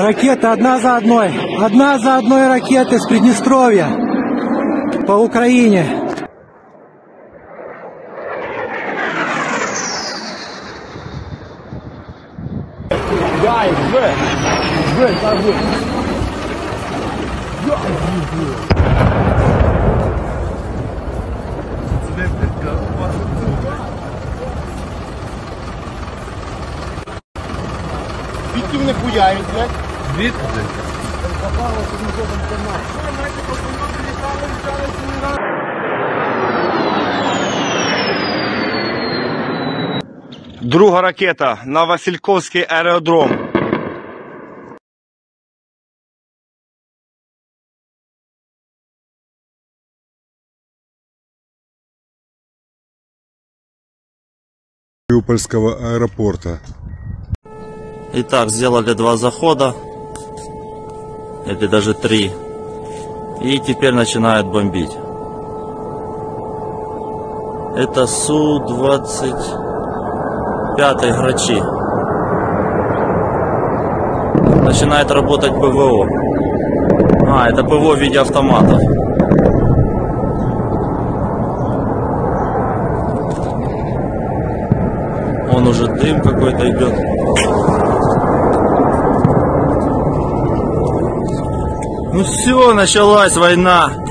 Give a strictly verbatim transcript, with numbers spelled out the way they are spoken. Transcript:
Ракеты одна за одной. Одна за одной ракеты с Приднестровья по Украине. Дай, в, в, торгуй. Звідки вони хуяють, блядь? Звідки, блядь? Попало, що ми ходимо до нас. Що, знаєте, просто ми прилітали, літали, літали, літали. Друга ракета на Васильковський аеродром. Мариупольского аэропорта. Итак, сделали два захода, или даже три, и теперь начинают бомбить. Это Су двадцать пять грачи. Начинает работать ПВО. А, это ПВО в виде автоматов. Вон уже дым какой-то идет. Ну все, началась война.